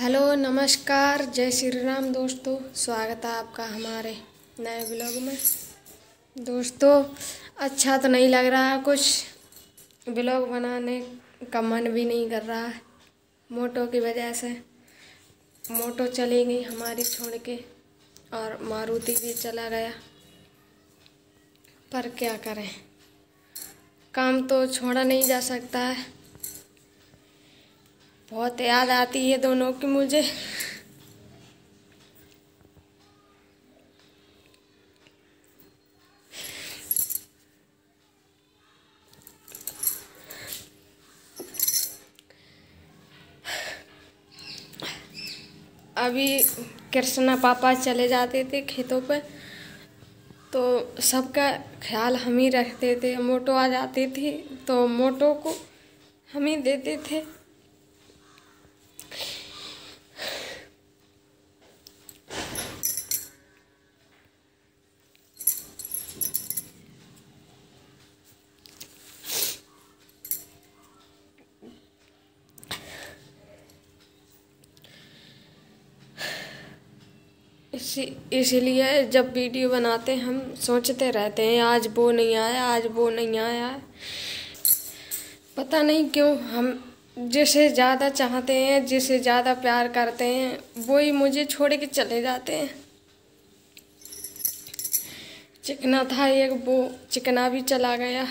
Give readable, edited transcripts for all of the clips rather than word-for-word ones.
Hello नमस्कार, जय श्री राम दोस्तों। स्वागत है आपका हमारे नए ब्लॉग में। दोस्तों अच्छा तो नहीं लग रहा है, कुछ ब्लॉग बनाने का मन भी नहीं कर रहा है मोटो की वजह से। मोटो चली गई हमारी छोड़ के और मारुति भी चला गया, पर क्या करें, काम तो छोड़ा नहीं जा सकता है। बहुत याद आती है दोनों की मुझे। अभी कृष्णा पापा चले जाते थे खेतों पे तो सबका ख्याल हम ही रखते थे। मोटो आ जाती थी तो मोटो को हम ही देते थे। इसीलिए जब वीडियो बनाते हम सोचते रहते हैं आज वो नहीं आया, आज वो नहीं आया। पता नहीं क्यों हम जिसे ज़्यादा चाहते हैं, जिसे ज़्यादा प्यार करते हैं, वो ही मुझे छोड़ के चले जाते हैं। चिकना था एक, वो चिकना भी चला गया।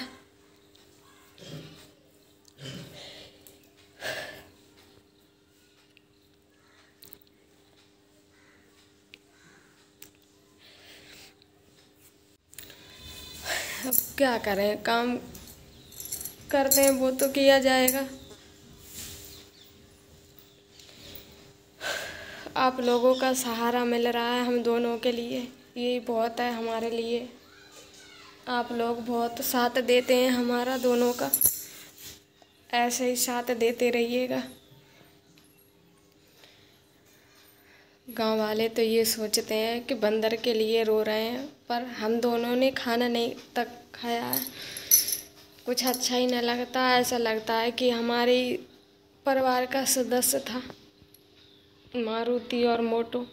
अब क्या करें, काम करते हैं वो तो किया जाएगा। आप लोगों का सहारा मिल रहा है हम दोनों के लिए, यही बहुत है हमारे लिए। आप लोग बहुत साथ देते हैं हमारा दोनों का, ऐसे ही साथ देते रहिएगा। गांव वाले तो ये सोचते हैं कि बंदर के लिए रो रहे हैं, पर हम दोनों ने खाना नहीं तक खाया है। कुछ अच्छा ही नहीं लगता, ऐसा लगता है कि हमारे परिवार का सदस्य था मारुति और मोटो।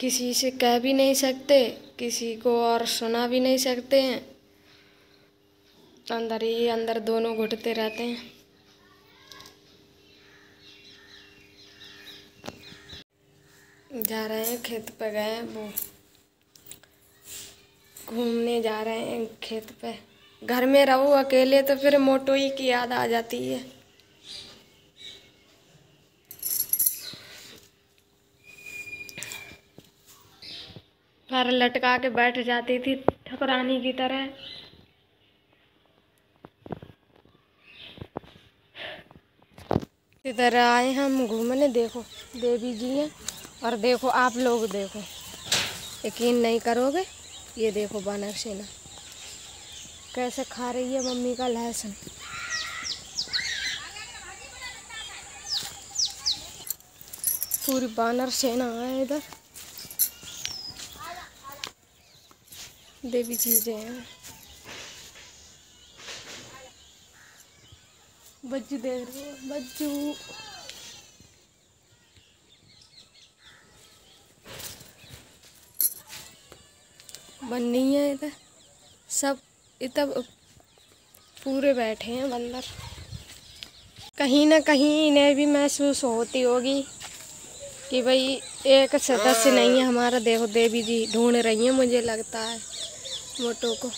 किसी से कह भी नहीं सकते, किसी को और सुना भी नहीं सकते हैं। अंदर ही अंदर दोनों घुटते रहते हैं। जा रहे हैं खेत पे, गए वो घूमने जा रहे हैं खेत पे। घर में रहो अकेले तो फिर मोटो ही की याद आ जाती है। पर लटका के बैठ जाती थी ठकुरानी की तरह। इधर आए हम घूमने, देखो देवी जी हैं। और देखो आप लोग, देखो यकीन नहीं करोगे, ये देखो बानर सेना कैसे खा रही है मम्मी का लहसुन। पूरी बानर सेना है इधर। देवी चीजें हैं। बच्चू देख रहे हो, बच्चू बन्नी है इधर। सब इधर पूरे बैठे हैं बंदर। कहीं ना कहीं इन्हें भी महसूस होती होगी कि भाई एक सदस्य नहीं है हमारा। देखो देवी जी ढूंढ रही हैं, मुझे लगता है मोटो को।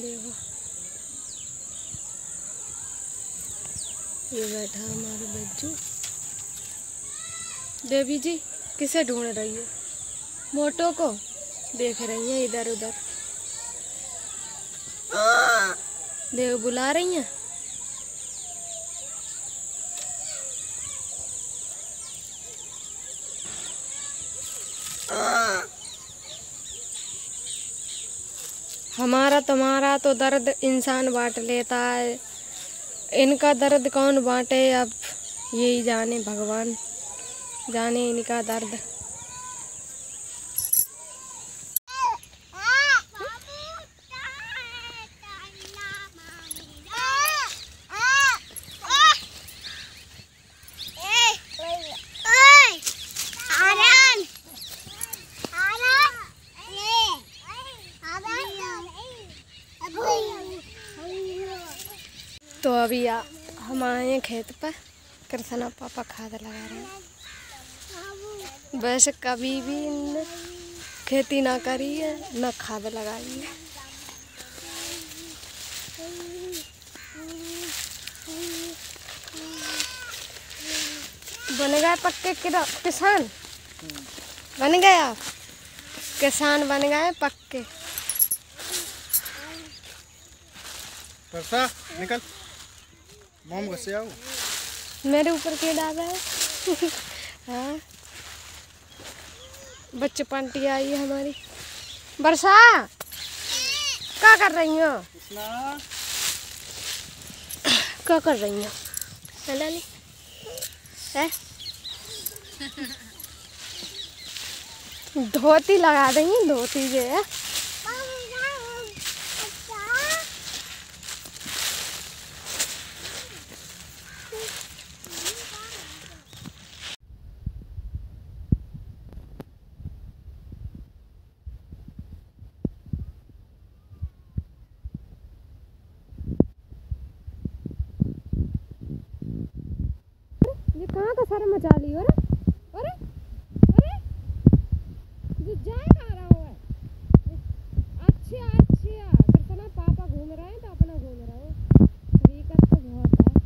देखो ये बैठा हमारे बच्चू। देवी जी किसे ढूंढ रही है? मोटो को देख रही हैं इधर उधर। देव बुला रही हैं। हमारा तुम्हारा तो दर्द इंसान बांट लेता है, इनका दर्द कौन बांटे। अब यही जाने, भगवान जाने इनका दर्द। तो अभी हम आए खेत पर, कृष्णा पापा खाद लगा रहे हैं। वैसे कभी भी खेती ना करी है, ना खाद लगाई है। बन गए पक्के किसान, बन गए आप किसान, बन गए पक्के। निकल मॉम गुस्से आओ मेरे ऊपर क्यों डाल रहा है। हाँ बच्चे पांटी आई है हमारी। वर्षा क्या कर रही हो, क्या कर रही हो? धोती लगा देंगी, धोती जो है सारा मचा ली। और अरे अरे जो जाए खा रहा हो अच्छा अच्छा। अगर ना पापा घूम रहे हैं तो अपना घूम रहा हो। दिक्कत तो बहुत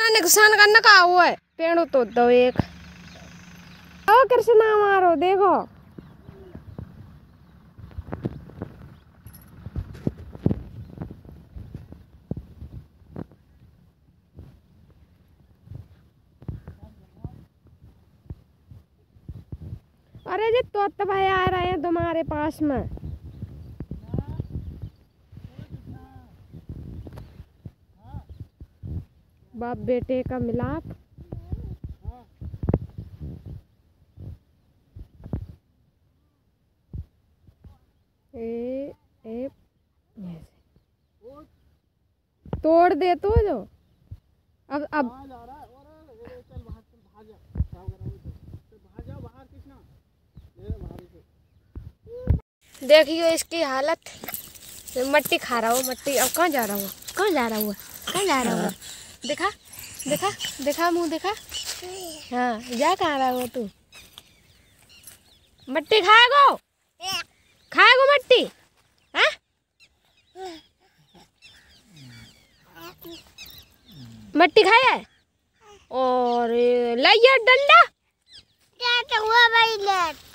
है, नुकसान करना कहा हुआ है। पेड़ों तो दो एक ओ कृष्णा मारो। देखो अरे जी तोता भाई आ रहे हैं तुम्हारे पास में। बाप बेटे का मिलाप। ए तोड़ दे तो जो अब देखियो इसकी हालत। मट्टी खा रहा हो, मट्टी। अब कहाँ जा रहा हो, कहाँ जा रहा हो, कहाँ जा रहा हो? देखा देखा देखा मुँह देखा। हाँ जा कहाँ रहा हो तू? मट्टी खाएगो, खाएगो मट्टी। हाँ मट्टी खाए और लाइया डंडा।